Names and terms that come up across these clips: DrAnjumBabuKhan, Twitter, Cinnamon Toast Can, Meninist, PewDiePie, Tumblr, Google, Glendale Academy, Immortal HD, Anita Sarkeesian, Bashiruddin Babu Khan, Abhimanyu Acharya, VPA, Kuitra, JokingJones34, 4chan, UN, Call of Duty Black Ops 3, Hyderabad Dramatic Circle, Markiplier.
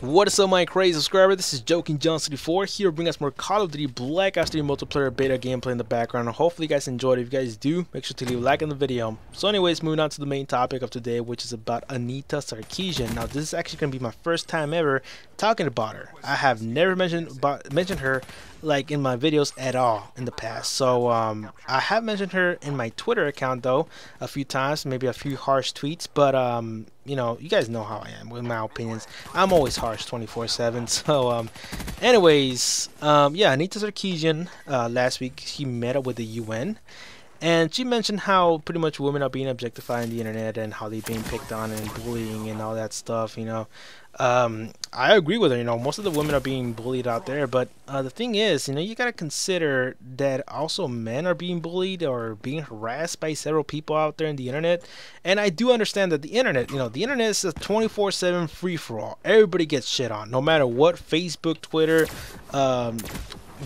What is up, my crazy subscriber? This is JokingJones34 here, bring us more Call of Duty Black Ops 3 multiplayer beta gameplay in the background. Hopefully you guys enjoyed it. If you guys do, make sure to leave a like on the video. So anyways, moving on to the main topic of today, which is about Anita Sarkeesian. Now this is actually going to be my first time ever talking about her. I have never mentioned her like in my videos at all in the past. So I have mentioned her in my Twitter account though a few times, maybe a few harsh tweets, but you know, you guys know how I am with my opinions. I'm always harsh 24/7. So anyways, yeah, Anita Sarkeesian last week she met up with the UN and she mentioned how pretty much women are being objectified on the internet and how they're being picked on and bullying and all that stuff, you know. I agree with her, you know, most of the women are being bullied out there, but the thing is, you know, you gotta consider that also men are being bullied or being harassed by several people out there in the internet. And I do understand that the internet, you know, the internet is a 24/7 free-for-all. Everybody gets shit on, no matter what. Facebook, Twitter,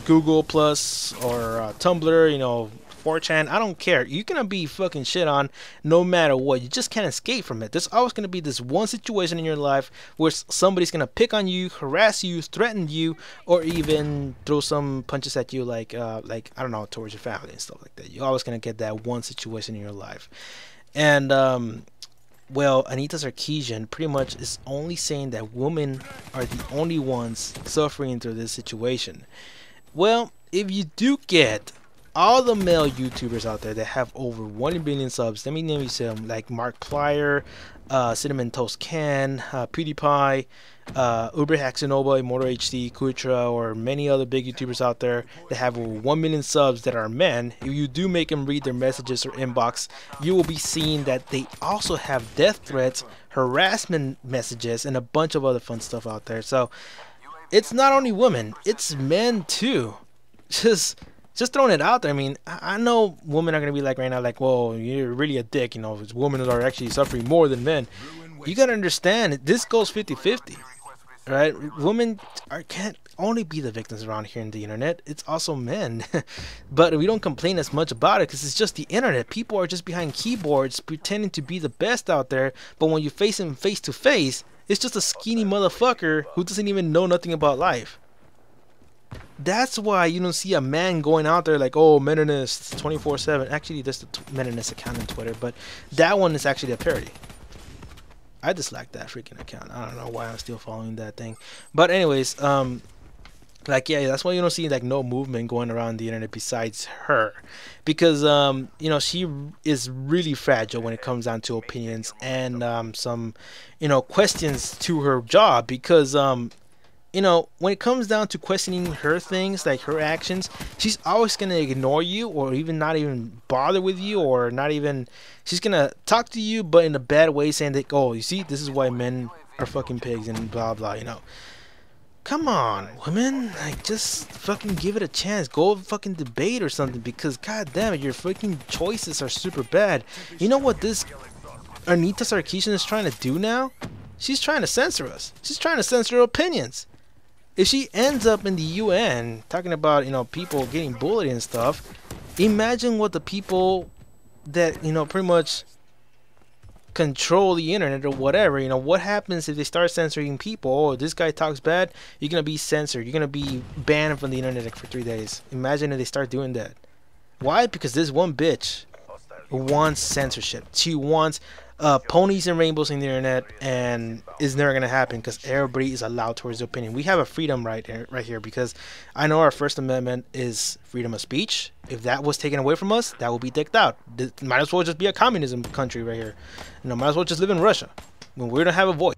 Google Plus, or Tumblr, you know, 4chan, I don't care. You're gonna be fucking shit on no matter what. You just can't escape from it. There's always gonna be this one situation in your life where somebody's gonna pick on you, harass you, threaten you, or even throw some punches at you, like I don't know, towards your family and stuff like that. You're always gonna get that one situation in your life. And well, Anita Sarkeesian pretty much is only saying that women are the only ones suffering through this situation. Well, if you do get all the male YouTubers out there that have over 1 billion subs, let me name you some, like Markiplier, Cinnamon Toast Can, PewDiePie, Immortal HD, Kuitra, or many other big YouTubers out there that have over 1 million subs that are men. If you do make them read their messages or inbox, you will be seeing that they also have death threats, harassment messages, and a bunch of other fun stuff out there. So it's not only women, it's men too. Just throwing it out there. I mean, I know women are going to be like right now, like, whoa, you're really a dick. You know, women are actually suffering more than men. You got to understand, this goes 50-50, right? Women can't only be the victims around here in the internet. It's also men. But we don't complain as much about it because it's just the internet. People are just behind keyboards pretending to be the best out there. But when you face them face to face, it's just a skinny motherfucker who doesn't even know nothing about life. That's why you don't see a man going out there like, oh, Meninist 24/7. Actually, that's the Meninist account on Twitter, but that one is actually a parody. I dislike that freaking account. I don't know why I'm still following that thing. But anyways, like, yeah, that's why you don't see like no movement going around the internet besides her, because you know, she is really fragile when it comes down to opinions and some, you know, questions to her job, because you know, when it comes down to questioning her things, like her actions, she's always going to ignore you or even not even bother with you, or not even, she's going to talk to you, but in a bad way, saying that, oh, you see, this is why men are fucking pigs and blah, blah, you know. Come on, women, like, just fucking give it a chance. Go fucking debate or something, because god damn it, your fucking choices are super bad. You know what this Anita Sarkeesian is trying to do now? She's trying to censor us. She's trying to censor her opinions. If she ends up in the UN talking about, you know, people getting bullied and stuff, imagine what the people that, you know, pretty much control the internet or whatever, you know, what happens if they start censoring people? Oh, this guy talks bad, you're going to be censored. You're going to be banned from the internet for 3 days. Imagine if they start doing that. Why? Because this one bitch wants censorship. She wants ponies and rainbows in the internet, and it's never gonna happen because everybody is allowed towards their opinion. We have a freedom right here, because I know our First Amendment is freedom of speech. If that was taken away from us, that would be dicked out. This might as well just be a communism country right here. You know, might as well just live in Russia when we don't have a voice.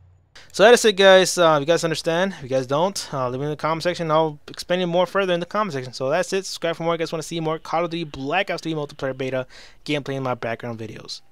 So that is it, guys. If you guys understand, if you guys don't, leave it in the comment section. I'll explain it more further in the comment section. So that's it. Subscribe for more. If you guys want to see more Call of Duty Black Ops 3 multiplayer beta gameplay in my background videos.